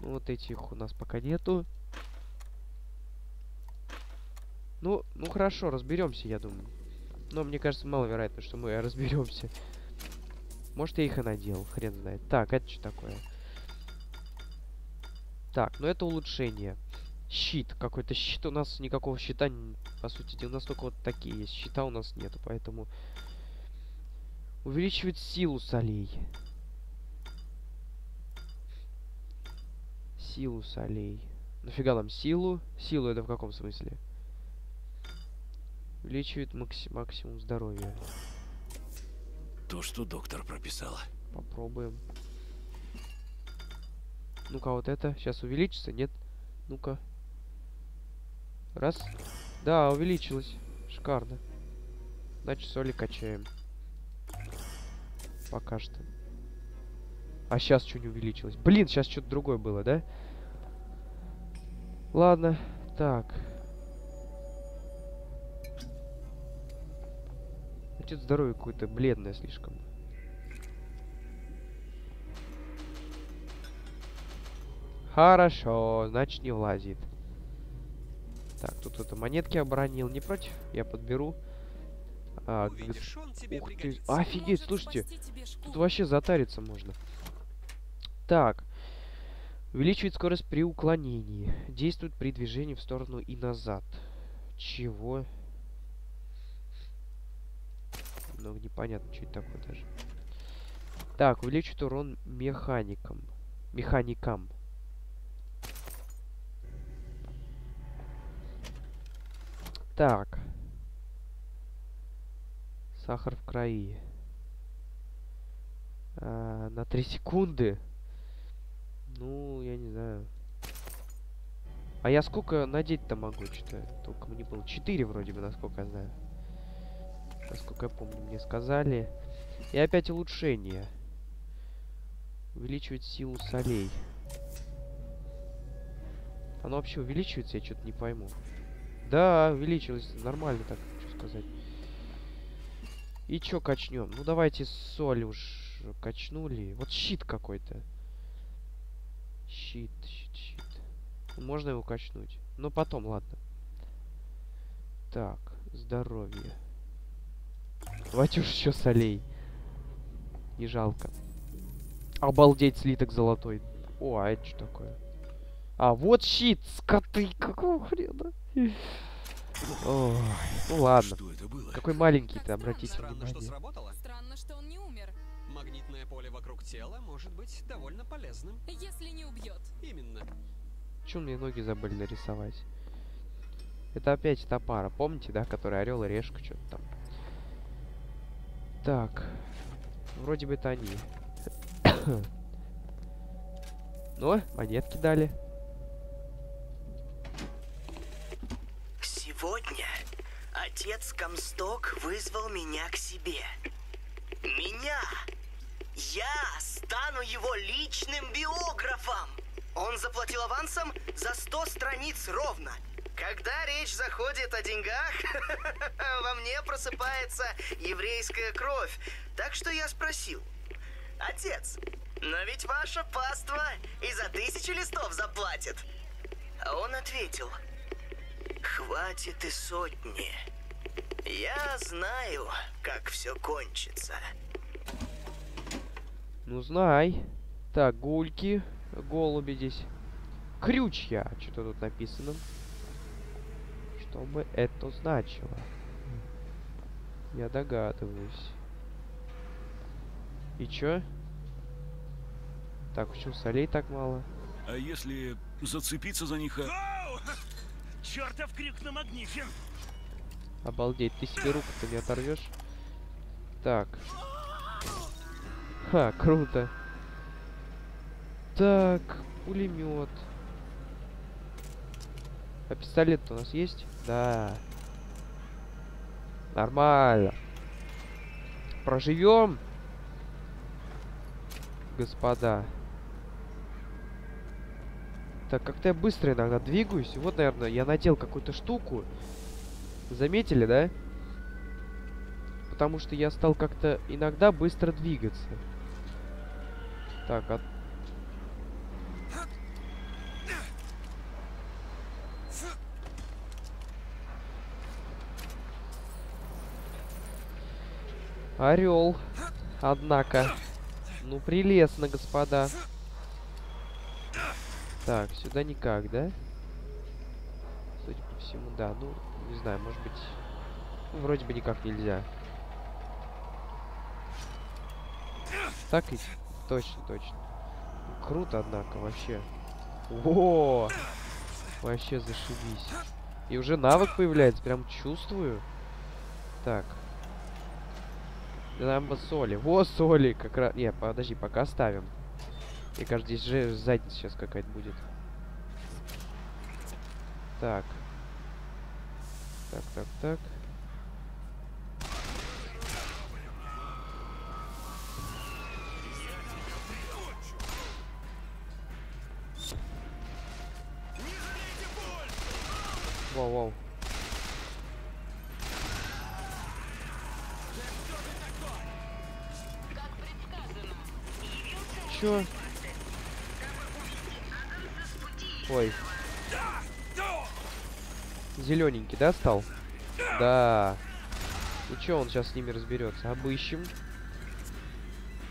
Вот этих у нас пока нету. Ну хорошо, разберемся, я думаю. Но мне кажется, маловероятно, что мы разберемся. Может, я их и надел, хрен знает. Так, это что такое? Так, ну это улучшение. Щит какой-то. Щит у нас, никакого щита, по сути, у нас только вот такие есть. Щита у нас нету, поэтому... Увеличивает силу солей. Силу солей. Нафига нам силу? Силу это в каком смысле? Увеличивает максимум здоровья. То, что доктор прописала. Попробуем. Ну-ка, вот это. Сейчас увеличится, нет? Ну-ка. Раз. Да, увеличилось. Шикарно. Значит, соли качаем. Пока что. А сейчас что не увеличилось? Блин, сейчас что-то другое было, да? Ладно. Так. Значит, здоровье какое-то бледное слишком. Хорошо, значит, не влазит. Так, тут кто-то монетки обронил. Не против? Я подберу. Увидишь, ух ты. Офигеть, слушайте. Тут вообще затариться можно. Так. Увеличивает скорость при уклонении. Действует при движении в сторону и назад. Чего? Много непонятно, что это такое даже. Так, увеличивает урон механикам. Так. Сахар в крови. На 3 секунды. Ну, я не знаю. А я сколько надеть-то могу? Что-то только мне было 4 вроде бы, насколько я знаю. Насколько я помню, мне сказали. И опять улучшение. Увеличивает силу солей. Оно вообще увеличивается? Я что-то не пойму. Да, увеличилось. Нормально так, хочу сказать. И чё качнем? Ну, давайте соль уж качнули. Вот щит какой-то. Щит. Можно его качнуть. Но потом, ладно. Так, здоровье. Давайте уж еще солей. Не жалко. Обалдеть, слиток золотой. О, а это что такое? А, вот щит, скоты. Какого хрена? Ой, ну ладно. Какой маленький-то, обратите внимание. Странно, что сработало. Странно, что он не умер. Магнитное поле вокруг тела может быть довольно полезным. Если не убьет. Именно. Чё мне ноги забыли нарисовать? Это опять та пара, помните, да? Которая орел и решка, что-то там. Так. Вроде бы это они. Ну, монетки дали. Сегодня отец Комсток вызвал меня к себе. Меня! Я стану его личным биографом! Он заплатил авансом за 100 страниц ровно. Когда речь заходит о деньгах, во мне просыпается еврейская кровь. Так что я спросил: отец, но ведь ваше паство и за 1000 листов заплатит. А он ответил: хватит и сотни. Я знаю, как все кончится. Ну, знай. Так, гульки, голуби здесь. Крючья. Что-то тут написано. Что бы это значило? Я догадываюсь. И чё? Так, почему солей так мало? А если зацепиться за них... Чертов крюк намагничен! Обалдеть, ты себе руку-то не оторвешь? Так. Ха, круто. Так, пулемет. А пистолет-то у нас есть? Да. Нормально. Проживем, господа. Так, как-то я быстро иногда двигаюсь. Вот, наверное, я надел какую-то штуку. Заметили, да? Потому что я стал как-то иногда быстро двигаться. Так, Орел. Однако. Ну, прелестно, господа. Так, сюда никак, да? Судя по всему, да. Ну, не знаю, может быть... Ну, вроде бы никак нельзя. Так и... Точно, точно. Круто, однако, вообще. О! Вообще зашибись. И уже навык появляется, прям чувствую. Так. Нам бы соли. Во, соли как раз... Не, подожди, пока оставим. Мне кажется, здесь же задница сейчас какая-то будет. Так. Так, так, так. Воу-воу. Чё? Ой. Зелененький, да, стал? Да. И чё он сейчас с ними разберется? Обыщем.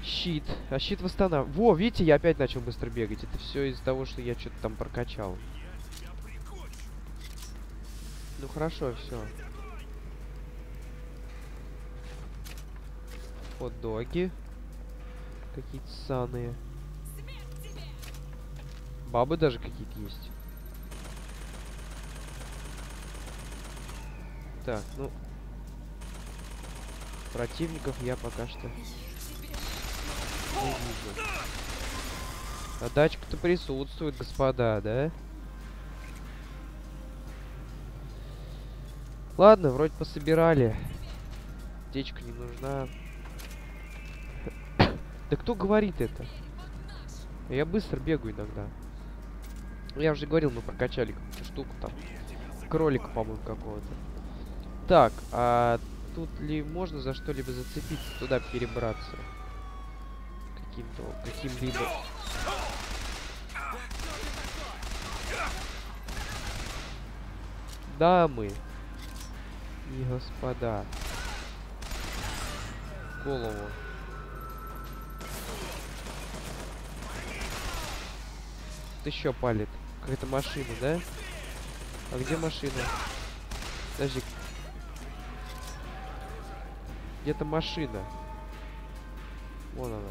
Щит. А щит восстанавливает. Во, видите, я опять начал быстро бегать. Это все из-за того, что я что-то там прокачал. Ну хорошо, все. Хот-доги. Какие-то ссаные. Бабы даже какие-то есть. Так, ну... Противников я пока что не вижу. А дачка-то присутствует, господа, да? Ладно, вроде пособирали. Течка не нужна. Да кто говорит это? Я быстро бегаю иногда. Я уже говорил, мы прокачали какую-то штуку там. Кролика, по-моему, какого-то. Так, а тут ли можно за что-либо зацепиться, туда перебраться? Каким-либо... Дамы. И господа. Голову. Тут еще палит. Какая-то машина, да? А где машина? Подожди. Где-то машина. Вон она.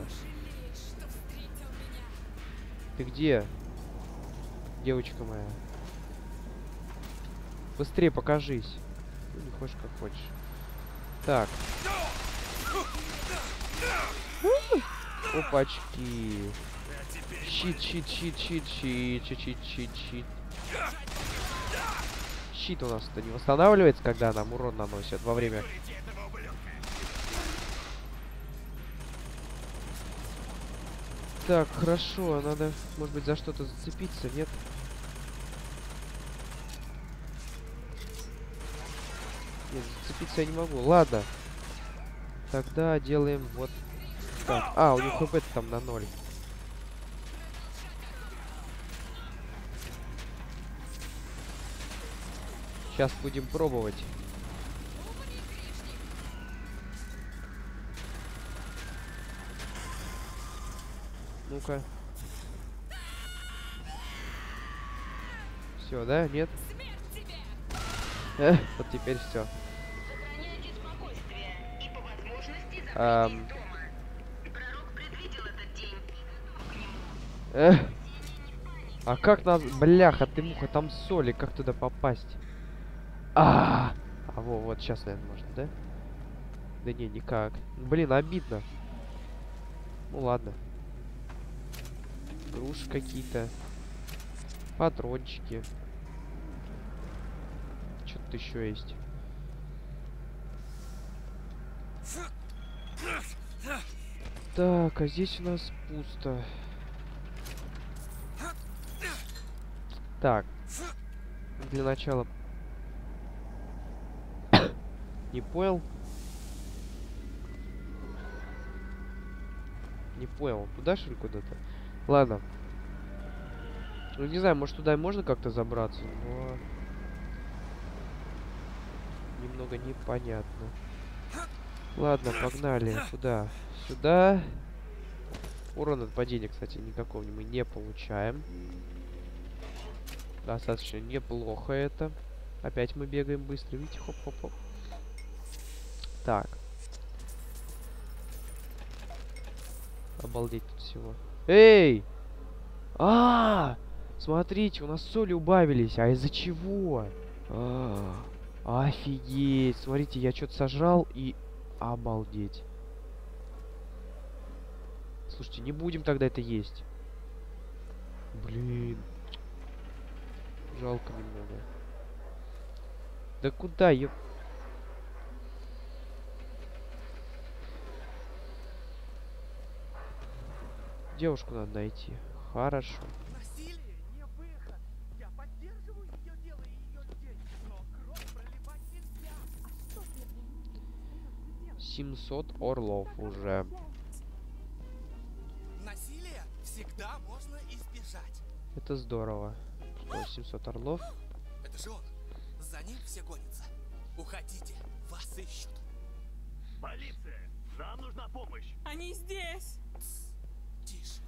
Ты где? Девочка моя. Быстрее покажись. Не хочешь, как хочешь. Так. Опачки. Щит, щит, щит, щит, щит, щит, щит, щит. Щит у нас-то не восстанавливается, когда нам урон наносят во время... Так, хорошо, надо, может быть, за что-то зацепиться, нет? Нет, зацепиться я не могу. Ладно. Тогда делаем вот так. А, у них хп там на 0. Сейчас будем пробовать. Ну-ка. Все, да? Нет? Вот теперь все. А как нас... Бляха ты муха, там соли. Как туда попасть? А вот сейчас, наверное, можно, да? Да не, никак. Блин, обидно. Ну ладно. Груши какие-то. Патрончики. Что-то еще есть. Так, а здесь у нас пусто. Так. Для начала... Не понял. Не понял. Туда, что ли, куда-то? Ладно. Ну, не знаю, может, туда и можно как-то забраться, но... Немного непонятно. Ладно, погнали. Сюда. Сюда. Урон от падения, кстати, никакого мы не получаем. Достаточно неплохо это. Опять мы бегаем быстро. Видите, хоп-хоп-хоп. Так. Обалдеть тут всего. Эй! Смотрите, у нас соли убавились. А из-за чего? Офигеть. Смотрите, я что-то сожрал и... Обалдеть. Слушайте, не будем тогда это есть. Блин. Жалко немного. Да куда я... Девушку надо найти. Хорошо. Семьсот орлов уже. Насилие всегда можно избежать. Это здорово. 700 орлов. Это же он. За ним все гонятся. Уходите, вас ищут. Полиция, нам нужна помощь. Они здесь. Тс, тише.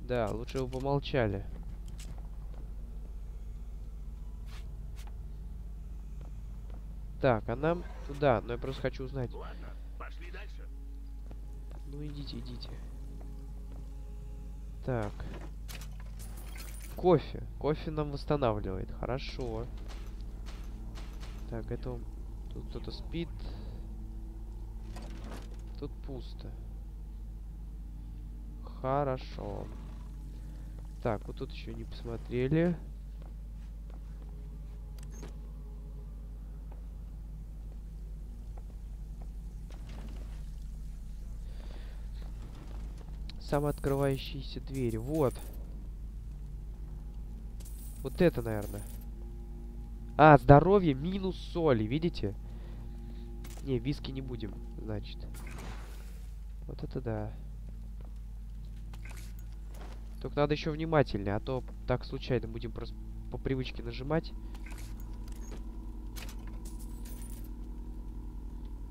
Да, лучше бы помолчали. Так, а нам туда, но я просто хочу узнать. Ладно, пошли дальше. Ну идите, идите. Так. Кофе. Кофе нам восстанавливает. Хорошо. Так, это... Тут кто-то спит. Тут пусто. Хорошо. Так, вот тут еще не посмотрели. Самооткрывающиеся двери. Вот. Вот это, наверное. А, здоровье минус соли, видите? Не, виски не будем, значит. Вот это да. Только надо еще внимательнее, а то так случайно будем просто по привычке нажимать.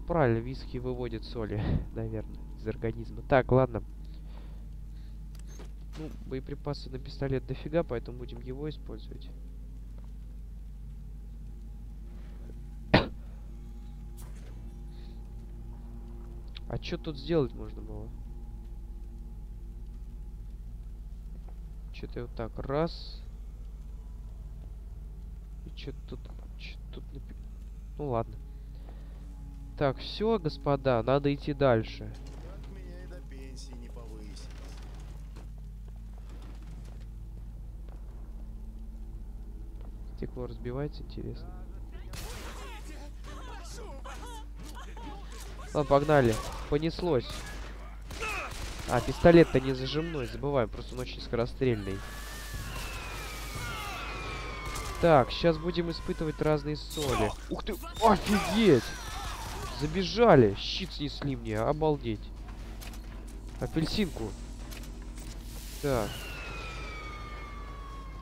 Правильно, виски выводят соли, наверное, из организма. Так, ладно. Ну, боеприпасы на пистолет дофига, поэтому будем его использовать. А что тут сделать можно было? Что-то вот так, раз. И что-то тут... Ну ладно. Так, все, господа, надо идти дальше. Стекло разбивается, интересно. Ладно, погнали. Понеслось. А, пистолет-то не зажимной, забываем. Просто он очень скорострельный. Так, сейчас будем испытывать разные соли. Ух ты! Офигеть! Забежали! Щит снесли мне, обалдеть. Апельсинку. Так.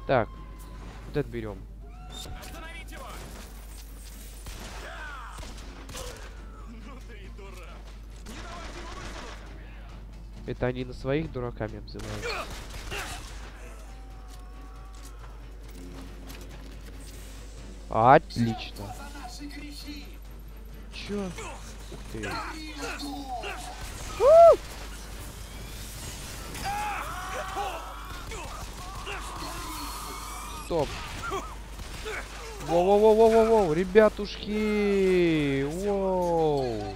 Так. Вот это берем. Остановить его! Ну ты дурак! Не давайте его высунуть! Это они на своих дураками обзывают. Отлично. Чё? Ух ты. Стоп. Воу-воу-воу-воу-воу, ребятушки! Воу!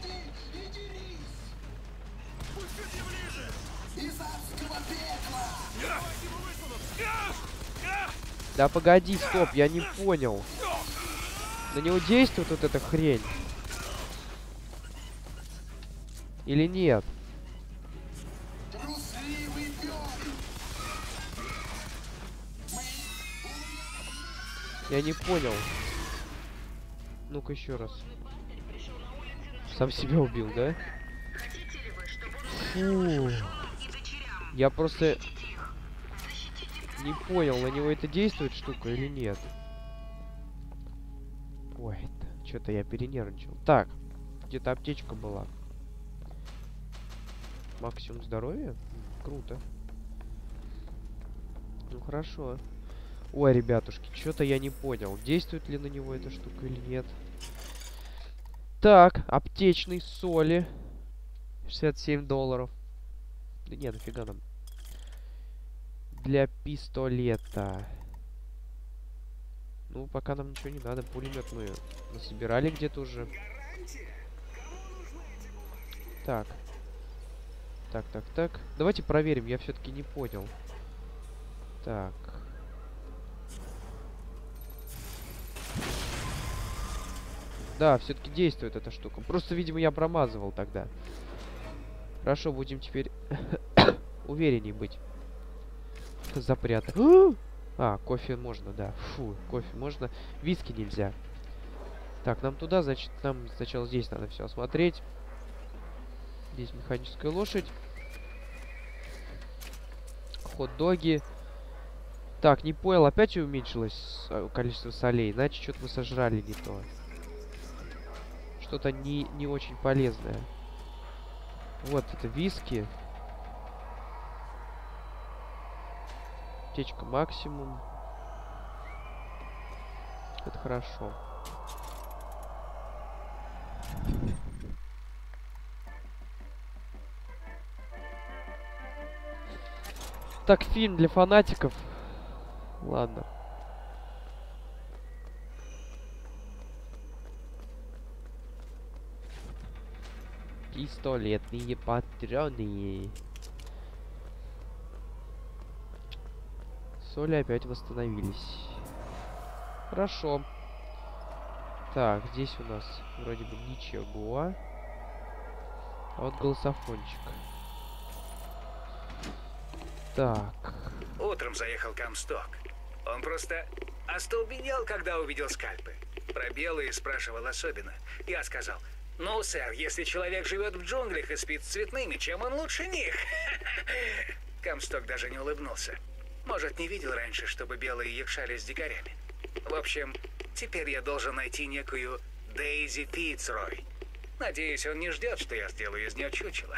Да погоди, стоп, я не понял. На него действует вот эта хрень? Или нет? Я не понял. Ну-ка еще раз. Сам себя убил, да? Фу. Я просто не понял, на него это действует штука или нет. Ой, что-то я перенервничал. Так, где-то аптечка была. Максимум здоровья? Круто. Ну хорошо. Ой, ребятушки, что-то я не понял, действует ли на него эта штука или нет. Так, аптечный соли. 67 долларов. Да нет, нафига нам. Для пистолета. Ну, пока нам ничего не надо. Пулемет мы насобирали где-то уже. Так. Так. Давайте проверим, я все-таки не понял. Так. Да, все-таки действует эта штука. Просто, видимо, я промазывал тогда. Хорошо, будем теперь увереннее быть. Запрятан. А, кофе можно, да. Фу, кофе можно. Виски нельзя. Так, нам туда, значит, нам сначала здесь надо все осмотреть. Здесь механическая лошадь. Хот-доги. Так, не понял, опять уменьшилось количество солей. Иначе что-то мы сожрали не то. Что-то не очень полезное. Вот, это виски. Аптечка максимум. Это хорошо. Так, фильм для фанатиков. Ладно. Пистолетные патроны. Соли опять восстановились. Хорошо. Так, здесь у нас вроде бы ничего. А вот голософончик. Так. Утром заехал Комсток. Он просто остолбенел, когда увидел скальпы. Про белые спрашивал особенно. Я сказал... Ну, сэр, если человек живет в джунглях и спит с цветными, чем он лучше них? Комсток даже не улыбнулся. Может, не видел раньше, чтобы белые якшались с дикарями. В общем, теперь я должен найти некую Дейзи Фицрой. Надеюсь, он не ждет, что я сделаю из нее чучело.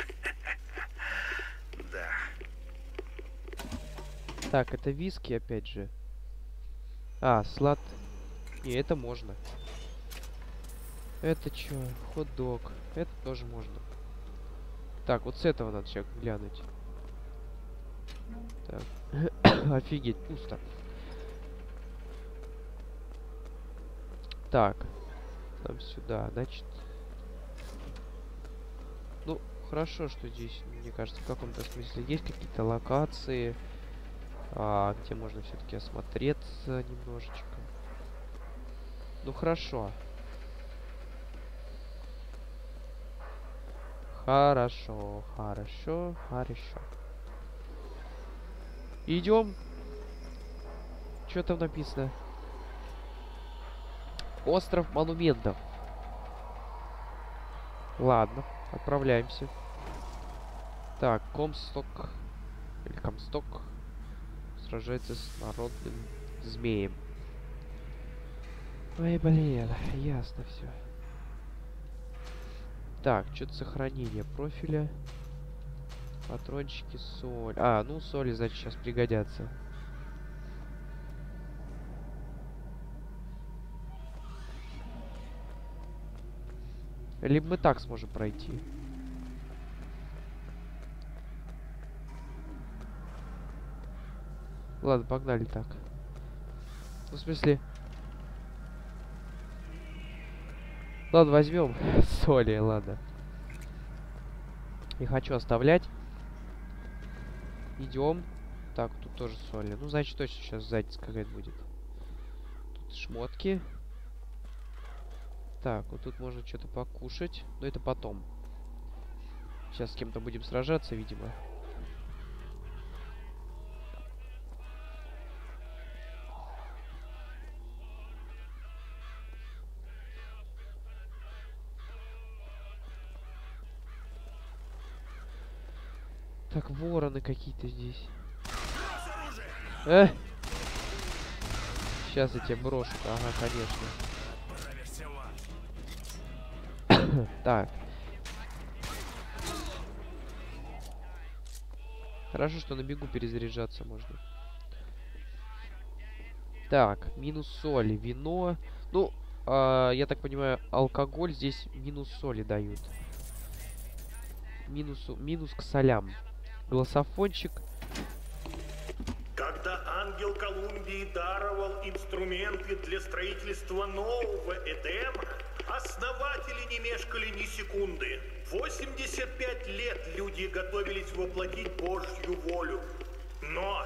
Да. Так, это виски опять же. А, слад. И это можно. Это чё? Хот-дог. Это тоже можно. Так, вот с этого надо сейчас глянуть. Так. Офигеть, пусто. Так. Там сюда, значит. Ну, хорошо, что здесь, мне кажется, в каком-то смысле есть какие-то локации, где можно все-таки осмотреться немножечко. Ну, хорошо. Хорошо. Идем. Что там написано? Остров монументов. Ладно, отправляемся. Так, Комсток. Или Комсток. Сражается с народным змеем. Ой, блин, ясно все. Так, что-то сохранение профиля. Патрончики, соль. А, ну соли, значит, сейчас пригодятся. Либо мы так сможем пройти. Ладно, погнали так. Ну, в смысле... Ладно, возьмем соли, ладно. Не хочу оставлять. Идем. Так, тут тоже соли. Ну, значит, точно сейчас задница какая-то будет. Тут шмотки. Так, вот тут можно что-то покушать. Но это потом. Сейчас с кем-то будем сражаться, видимо. Так, вороны какие-то здесь. Сейчас я тебя брошу. Ага, конечно. Так. Хорошо, что на бегу перезаряжаться можно. Так, минус соли, вино. Ну, я так понимаю, алкоголь здесь минус соли дают. Минус к солям. Гласофончик. Когда ангел Колумбии даровал инструменты для строительства нового Эдема, основатели не мешкали ни секунды. 85 лет люди готовились воплотить Божью волю. Но,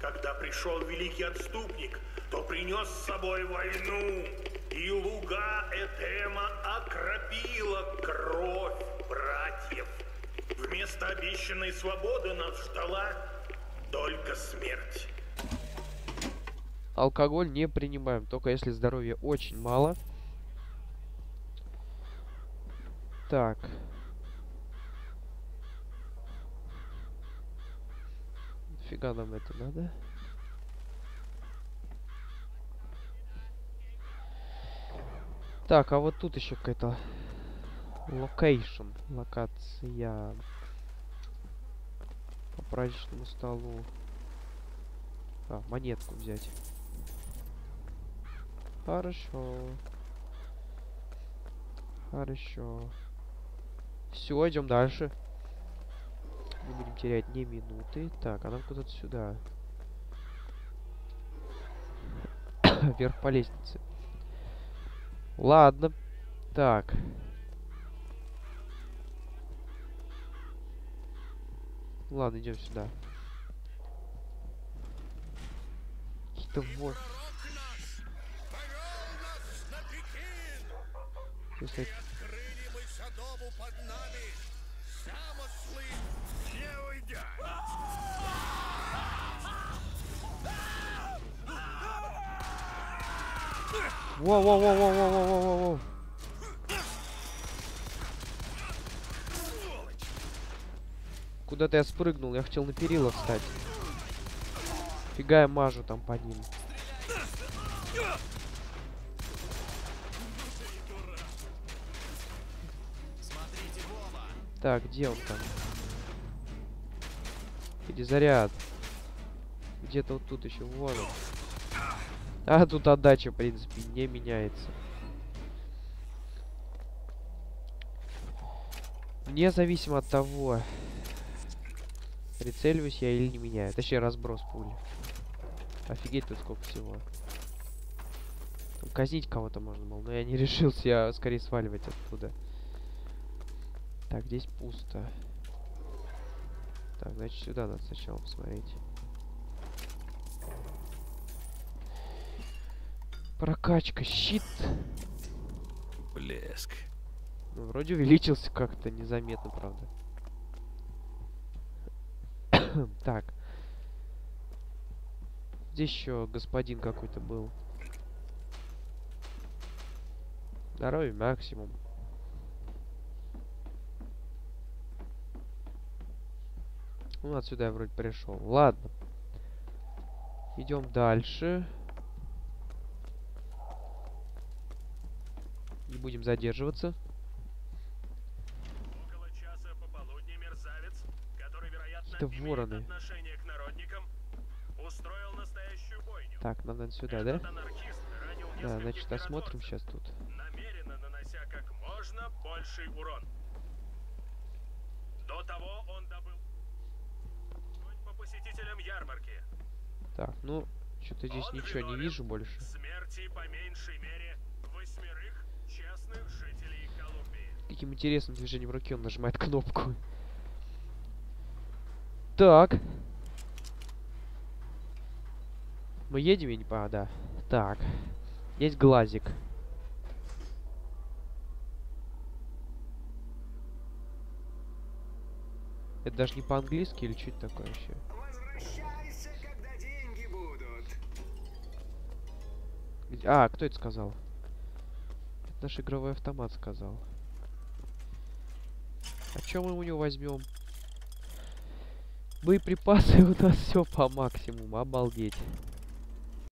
когда пришел великий отступник, то принес с собой войну. И луга Эдема окропила кровь братьев. Вместо обещанной свободы нас ждала только смерть. Алкоголь не принимаем, только если здоровья очень мало. Так. Нафига нам это надо? Так, а вот тут еще какая-то локация. По праздничному столу. А, монетку взять. Хорошо. Хорошо. Все, идем дальше. Не будем терять ни минуты. Так, а нам куда-то сюда. Вверх по лестнице. Ладно. Так. Ладно, идем сюда. Какие-то вот. Воу-воу-воу-воу-воу-воу-воу-воу-воу. Куда-то я спрыгнул, я хотел на перила встать. Фига я мажу там по ним. Так, где он там? Перезаряд. Где-то вот тут еще, вон он. А тут отдача, в принципе, не меняется. Независимо от того, прицеливаюсь я или не меняю. Точнее, разброс пули. Офигеть, тут сколько всего. Там казнить кого-то можно было, но я не решился, я скорее сваливать оттуда. Так, здесь пусто. Так, значит, сюда надо сначала посмотреть. Прокачка, щит. Блеск. Ну, вроде увеличился как-то незаметно, правда. Так. Здесь еще господин какой-то был. Здоровье максимум. Ну, отсюда я вроде пришел. Ладно. Идем дальше. Не будем задерживаться. Это вороны. Так, нам надо сюда, да? Да, значит, осмотрим сейчас тут. Намеренно нанося как можно больший урон. До того он добыл по посетителям ярмарки. Так, ну, что-то здесь он ничего не вижу больше. Смерти по меньшей мере 8 честных жителей Колумбии. Каким интересным движением руки он нажимает кнопку. Так. Мы едем, я не понял, да. Так. Есть глазик. Это даже не по-английски или что-то такое еще? Возвращайся, когда деньги будут. А, кто это сказал? Это наш игровой автомат сказал. А чё мы у него возьмем? Боеприпасы у нас все по максимуму, обалдеть.